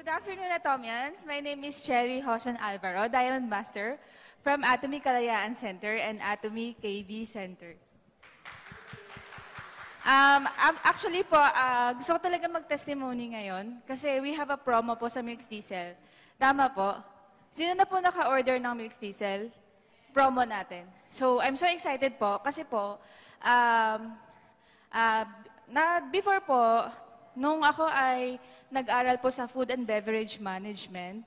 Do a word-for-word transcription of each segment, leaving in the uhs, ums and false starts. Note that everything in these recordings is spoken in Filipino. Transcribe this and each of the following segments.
Good afternoon, Atomians. My name is Cherry Hosen Alvaro, Diamond Master from Atomy Kalayaan Center and Atomy K B Center. Um, actually po, uh, gusto ko talaga mag-testimony ngayon kasi we have a promo po sa Milk Fiesel. Tama po. Sino na po naka-order ng Milk Fiesel? Promo natin. So, I'm so excited po kasi po, um, uh, na, before po, nung ako ay nag-aral po sa Food and Beverage Management,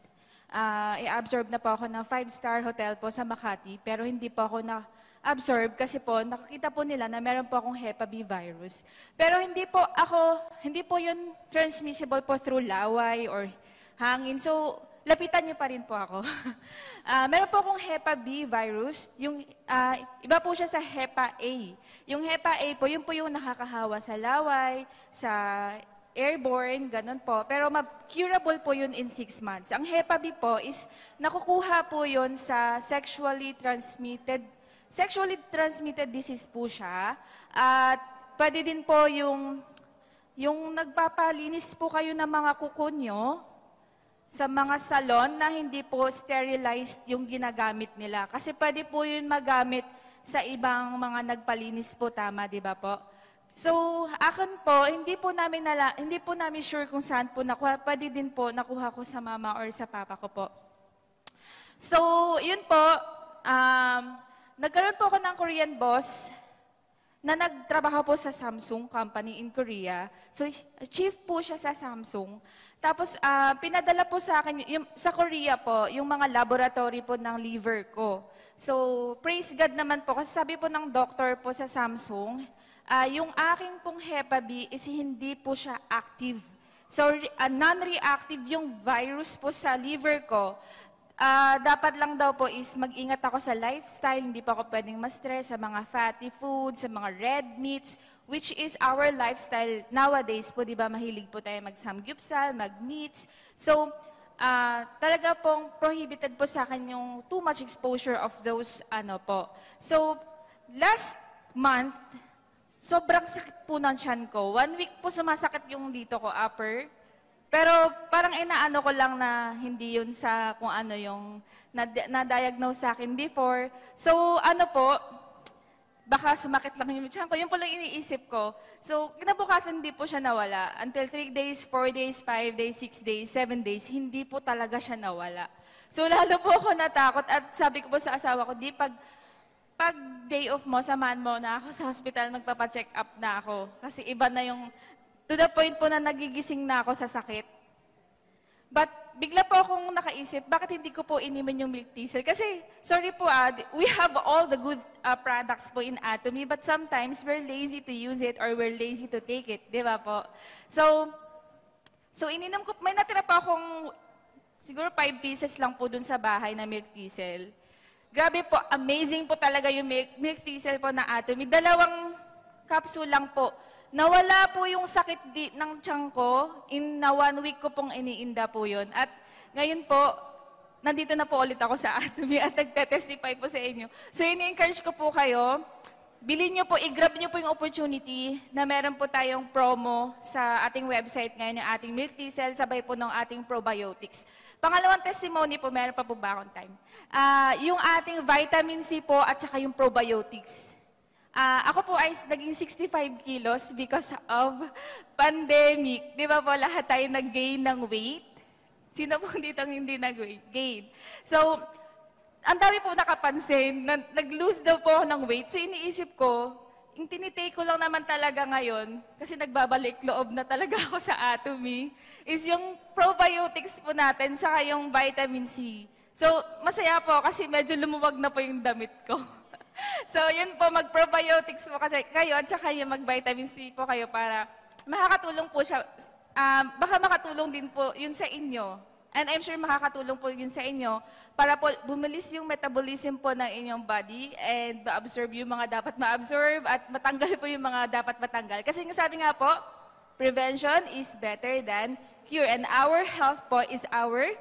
uh, i-absorb na po ako ng five-star hotel po sa Makati pero hindi po ako na absorb kasi po nakakita po nila na meron po akong Hepa B virus. Pero hindi po ako, hindi po yun transmissible po through laway or hangin. So, lapitan niyo pa rin po ako. uh, meron po akong Hepa B virus. Yung, uh, iba po siya sa Hepa A. Yung Hepa A po, yun po yung nakakahawa sa laway, sa airborne, ganun po. Pero curable po yun in six months. Ang Hepa B po is nakukuha po yun sa sexually transmitted Sexually transmitted disease po siya. At pwede din po yung, yung nagpapalinis po kayo ng mga kuko nyo sa mga salon na hindi po sterilized yung ginagamit nila. Kasi pwede po yun magamit sa ibang mga nagpalinis po, tama, di ba po? So, akin po, hindi po namin nala, hindi po namin sure kung saan po nakuha. Pwede din po nakuha ko sa mama or sa papa ko po. So, yun po, um... nagkaroon po ako ng Korean boss na nagtrabaho po sa Samsung Company in Korea. So, chief po siya sa Samsung. Tapos, uh, pinadala po sa akin, yung, sa Korea po, yung mga laboratory po ng liver ko. So, praise God naman po. Kasi sabi po ng doctor po sa Samsung, uh, yung aking pong Hepa B is hindi po siya active. So, uh, non-reactive yung virus po sa liver ko. Uh, dapat lang daw po is mag-ingat ako sa lifestyle, hindi pa ako pwedeng ma-stress sa mga fatty foods, sa mga red meats, which is our lifestyle nowadays po, di ba? Mahilig po tayo mag-samgyupsal, mag-meats. So, uh, talaga pong prohibited po sa akin yung too much exposure of those ano po. So, last month, sobrang sakit po ng tiyan ko. One week po sumasakit yung dito ko, upper. Pero parang inaano ko lang na hindi yun sa kung ano yung na-diagnose sa akin before. So ano po, baka sumakit lang yung tiyan ko. Yun po lang iniisip ko. So kinabukasan hindi po siya nawala. Until three days, four days, five days, six days, seven days, hindi po talaga siya nawala. So lalo po ako natakot at sabi ko po sa asawa ko, di pag, pag day off mo, samahan mo na ako sa hospital, magpapacheck up na ako. Kasi iba na yung... To the point po na nagigising na ako sa sakit. But bigla po akong nakaisip, bakit hindi ko po inimin yung Milk Thistle? Kasi, sorry po ah, we have all the good uh, products po in Atomy, but sometimes we're lazy to use it or we're lazy to take it. Di ba po? So, so ininom ko, may natira pa akong siguro five pieces lang po dun sa bahay na Milk Thistle. Grabe po, amazing po talaga yung Milk, milk Thistle po na Atomy. Dalawang capsule lang po. Nawala po yung sakit di, ng tiyan ko, in na one week ko pong iniinda po yun. At ngayon po, nandito na po ulit ako sa Atomy at nagtetestify po sa inyo. So, ini-encourage ko po kayo, bilhin nyo po, i-grab nyo po yung opportunity na meron po tayong promo sa ating website ngayon, yung ating Milk Fiesel, sabay po ng ating probiotics. Pangalawang testimony po, meron pa po ba akong time? Uh, yung ating vitamin C po at saka yung probiotics. Uh, ako po ay naging sixty-five kilos because of pandemic. Di ba po lahat tayo nag-gain ng weight? Sino po dito hindi nag-gain? So, ang dami po nakapansin, na, nag-lose daw po ako ng weight. So, iniisip ko, yung tinitake ko lang naman talaga ngayon, kasi nagbabalik loob na talaga ako sa Atomy, is yung probiotics po natin, tsaka yung vitamin C. So, masaya po kasi medyo lumuwag na po yung damit ko. So, yun po, mag-probiotics po kasi kayo at saka yung mag-vitamin C po kayo para makakatulong po siya. Um, baka makatulong din po yun sa inyo. And I'm sure makakatulong po yun sa inyo para po bumilis yung metabolism po ng inyong body and ma-absorb yung mga dapat ma-absorb at matanggal po yung mga dapat matanggal. Kasi yung sabi nga po, prevention is better than cure. And our health po is our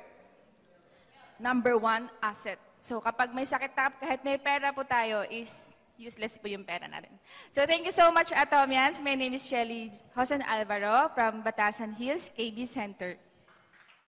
number one asset. So, kapag may sakit tap, kahit may pera po tayo, is useless po yung pera natin. So, thank you so much, Atomians. My name is Chelly Jose Alvaro from Batasan Hills K B Center.